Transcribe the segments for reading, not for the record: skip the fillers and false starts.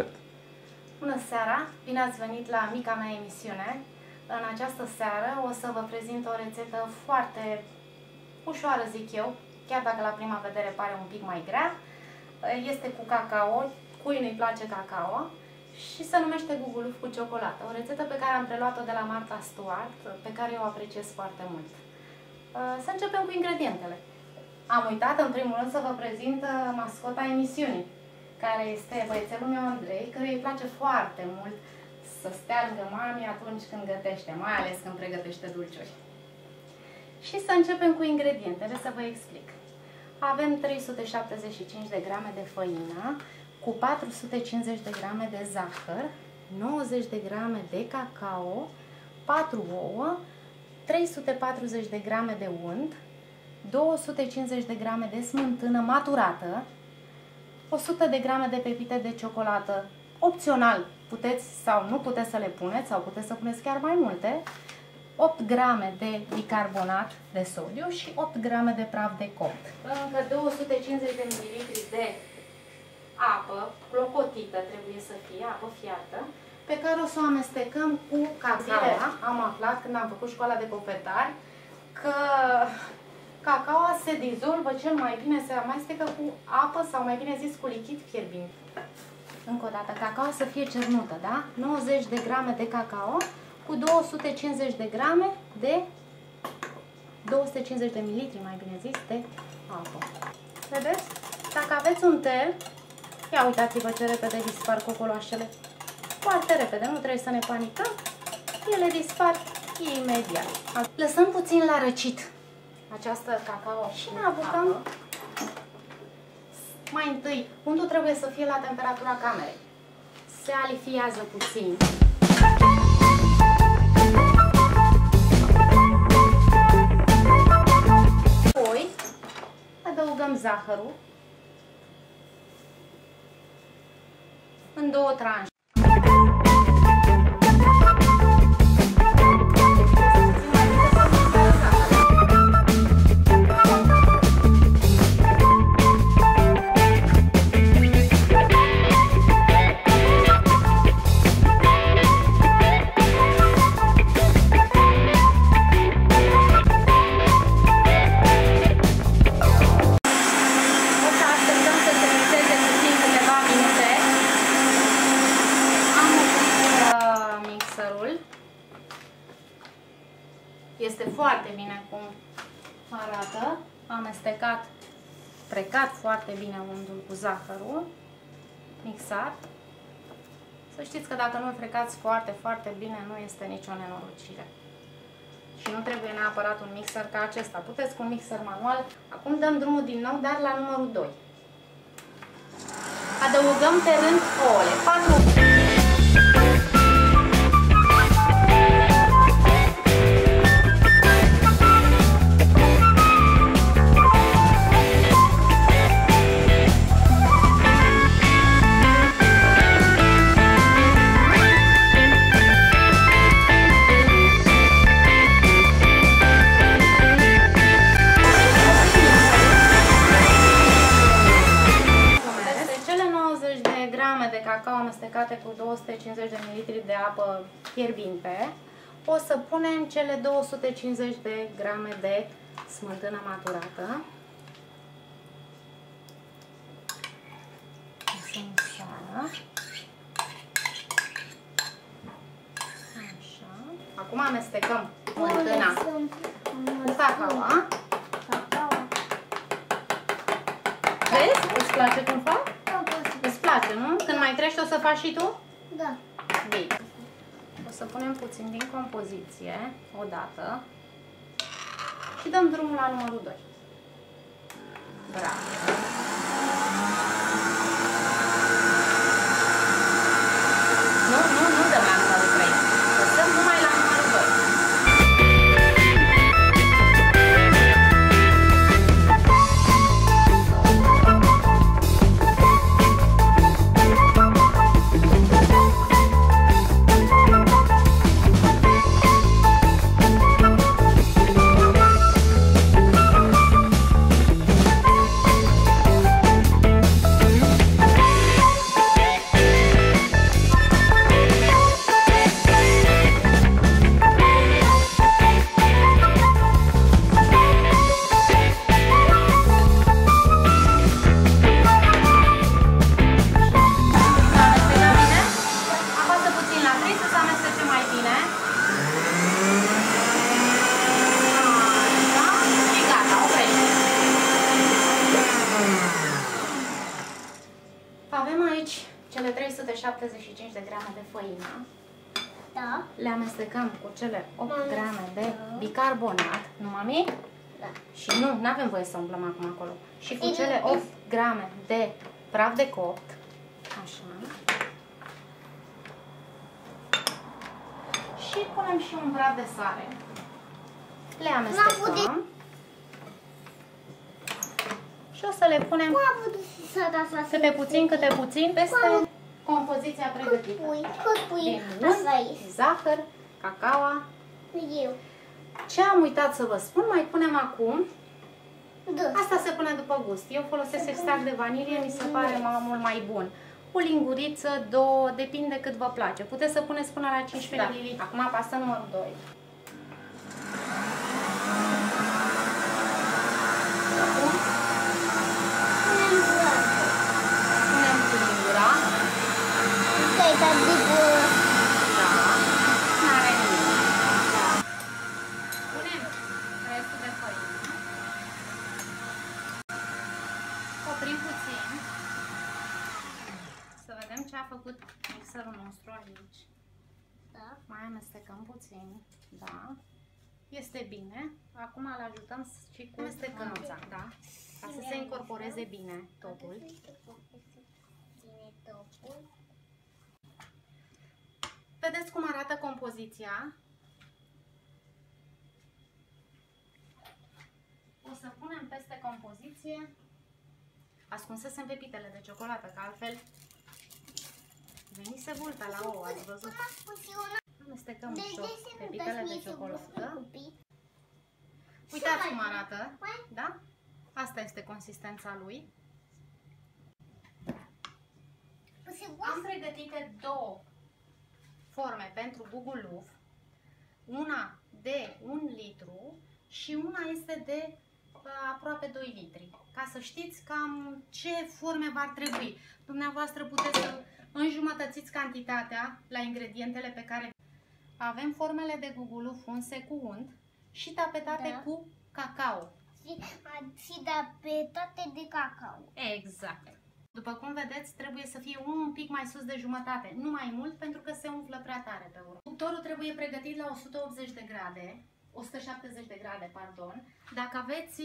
Gata. Bună seara! Bine ați venit la mica mea emisiune. În această seară o să vă prezint o rețetă foarte ușoară, zic eu, chiar dacă la prima vedere pare un pic mai grea. Este cu cacao, cui nu-i place cacao, și se numește Guguluf cu ciocolată. O rețetă pe care am preluat-o de la Martha Stewart, pe care eu o apreciez foarte mult. Să începem cu ingredientele. Am uitat, în primul rând, să vă prezint mascota emisiunii, care este băiețelul meu Andrei, care îi place foarte mult să stea lângă mami atunci când gătește, mai ales când pregătește dulciuri. Și să începem cu ingredientele, să vă explic. Avem 375 de grame de făină, cu 450 de grame de zahăr, 90 de grame de cacao, 4 ouă, 340 de grame de unt, 250 de grame de smântână maturată, 100 de grame de pepite de ciocolată, opțional, puteți sau nu puteți să le puneți, sau puteți să puneți chiar mai multe, 8 grame de bicarbonat de sodiu și 8 grame de praf de copt. Încă 250 de ml de apă clocotită trebuie să fie, apă fiartă, pe care o să o amestecăm cu cacao. Am aflat când am făcut școala de cofetari că cacaoa se dizolvă cel mai bine, se amestecă cu apă sau mai bine zis cu lichid fierbinte. Încă o dată, cacao să fie cernută, da? 90 de grame de cacao cu 250 de grame de 250 de mililitri, mai bine zis, de apă. Vedeți? Dacă aveți un tel, ia uitați-vă ce repede dispar cocoloașele. Foarte repede, nu trebuie să ne panicăm. Ele dispar imediat. Lăsăm puțin la răcit această cacao și ne apucăm mai întâi. Untul trebuie să fie la temperatura camerei. Se alifiază puțin. Apoi adăugăm zahărul în două tranșe. Este foarte bine cum arată, amestecat, frecat foarte bine untul cu zahărul, mixat. Să știți că dacă nu îl frecați foarte bine, nu este nicio nenorocire. Și nu trebuie neapărat un mixer ca acesta, puteți cu un mixer manual. Acum dăm drumul din nou, dar la numărul 2. Adăugăm pe rând ouăle, 4. Cacao amestecate cu 250 de ml de apă fierbinte, o să punem cele 250 de grame de smântână maturată. Așa. Acum amestecăm smântâna cu cacaoa. Vezi? Îți place cum fac? Nu? Când mai crești o să faci și tu? Da. Bine. O să punem puțin din compoziție odată și dăm drumul la numărul 2. Bravo! Nu dăm la numărul 3. O să dăm numai la numărul 2. cele 375 de grame de făină. Da. Le amestecăm cu cele 8 grame de bicarbonat. Nu, mami? Da. Și nu avem voie să umblăm acum acolo. Și cu cele 8 grame de praf de copt. Așa. Și punem și un praf de sare. Le amestecăm. Și o să le punem câte puțin, câte puțin peste compoziția pregătită. Cât pui zahăr, cacaua. Ce am uitat să vă spun, mai punem acum. Asta se pune după gust. Eu folosesc extract de vanilie, mi se pare mult mai bun. O linguriță, două, depinde cât vă place. Puteți să puneți până la 15 ml. Acum pasă numărul 2. Mixerul nostru aici. Da. Mai amestecăm puțin. Da. Este bine. Acum îl ajutăm și cu amestecămța, da? Ca să se incorporeze bine totul. Vedeți cum arată compoziția? O să punem peste compoziție. Ascunsesem pepitele de ciocolată, că altfel venise vulta la ouă, ați văzut? Amestecăm ușor pepitele de ciocolată. Uitați cum arată, da? Asta este consistența lui. Am pregătite două forme pentru Guguluf. Una de 1 litru și una este de aproape 2 litri. Ca să știți cam ce forme v-ar trebui. Dumneavoastră puteți să înjumătățiți cantitatea la ingredientele pe care avem formele de guguluf unse cu unt și tapetate cu cacao. Și tapetate de cacao. Exact. După cum vedeți, trebuie să fie un pic mai sus de jumătate, nu mai mult, pentru că se umflă prea tare pe urmă. Cuptorul trebuie pregătit la 170 de grade, pardon. Dacă aveți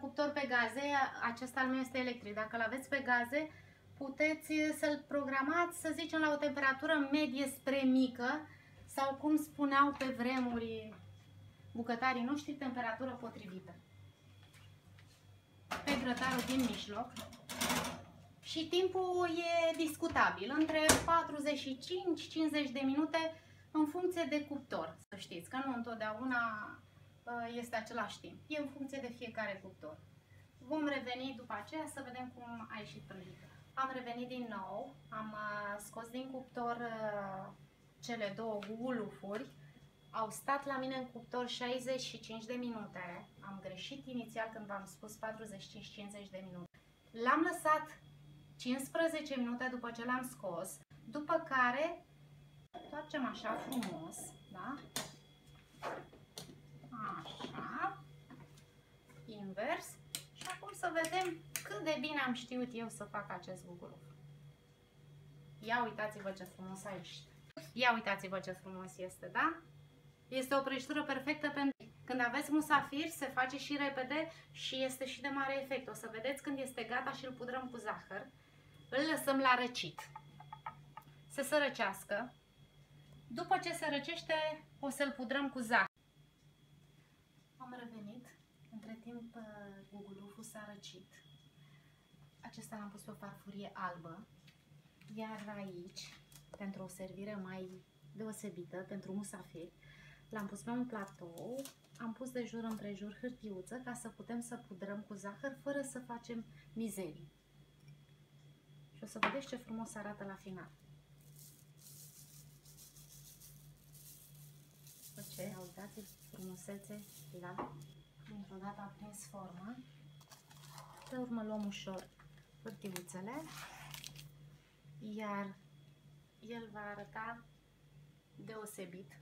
cuptor pe gaze, acesta nu este electric, dacă îl aveți pe gaze, puteți să-l programați, să zicem, la o temperatură medie spre mică sau, cum spuneau pe vremuri bucătarii noștri, temperatură potrivită. Pe grătarul din mijloc. Și timpul e discutabil, între 45-50 de minute în funcție de cuptor. Să știți că nu întotdeauna este același timp, e în funcție de fiecare cuptor. Vom reveni după aceea să vedem cum a ieșit prăjitura. Am revenit din nou, am scos din cuptor cele două gugulufuri. Au stat la mine în cuptor 65 de minute. Am greșit inițial când v-am spus 45-50 de minute. L-am lăsat 15 minute după ce l-am scos, după care întoarcem așa frumos, da? Așa, invers. Și acum să vedem cât de bine am știut eu să fac acest guguluf. Ia uitați-vă ce frumos a ieșit. Ia uitați-vă ce frumos este, da? Este o prăjitură perfectă pentru... Când aveți musafiri, se face și repede și este și de mare efect. O să vedeți când este gata și îl pudrăm cu zahăr. Îl lăsăm la răcit. Să se răcească. După ce se răcește, o să-l pudrăm cu zahăr. Am revenit. Între timp, guguluful s-a răcit. Acesta l-am pus pe o farfurie albă. Iar aici, pentru o servire mai deosebită, pentru musafiri, l-am pus pe un platou, am pus de jur împrejur hârtiuță ca să putem să pudrăm cu zahăr fără să facem mizerii. Și o să vedeți ce frumos arată la final. Uitați frumusețe, da? Dintr-o dată a prins forma. Pe urmă luăm ușor hârtiuțele, iar el va arăta deosebit,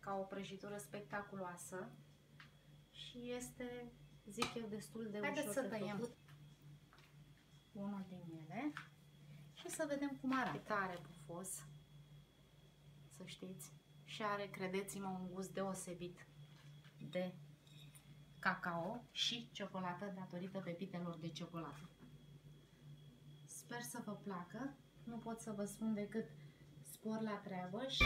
ca o prăjitură spectaculoasă și este, zic eu, destul de ușor. Haideți să tăiem unul din ele și să vedem cum arată. Tare pufos, să știți, și are, credeți-mă, un gust deosebit de cacao și ciocolată datorită pepitelor de ciocolată. Sper să vă placă, nu pot să vă spun decât spor la treabă și...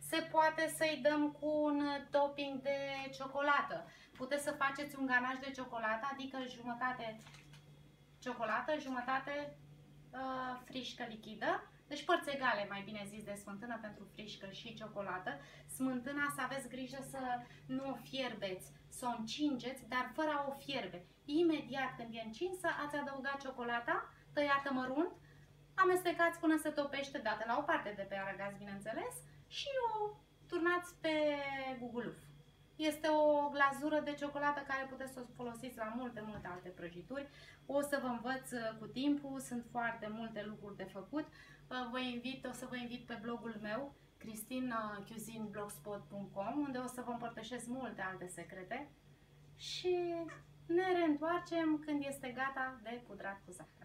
Se poate să-i dăm cu un topping de ciocolată. Puteți să faceți un ganaj de ciocolată, adică jumătate ciocolată, jumătate frișcă lichidă. Deci părți egale, mai bine zis, de smântână pentru frișcă și ciocolată. Smântâna să aveți grijă să nu o fierbeți, să o încingeți, dar fără a o fierbe. Imediat când e încinsă, ați adăugat ciocolata tăiată mărunt, amestecați până se topește, dată la o parte de pe aragaz, bineînțeles, și o turnați pe Guguluf. Este o glazură de ciocolată care puteți să o folosiți la multe alte prăjituri. O să vă învăț cu timpul, sunt foarte multe lucruri de făcut. O să vă invit pe blogul meu, CristineCuisineBlogspot.com, unde o să vă împărtășesc multe alte secrete și ne reîntoarcem când este gata de pudrat cu zahăr.